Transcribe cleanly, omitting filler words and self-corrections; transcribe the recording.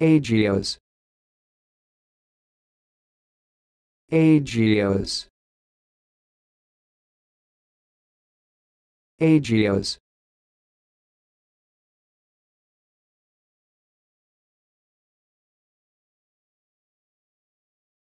Agios. Agios. Agios.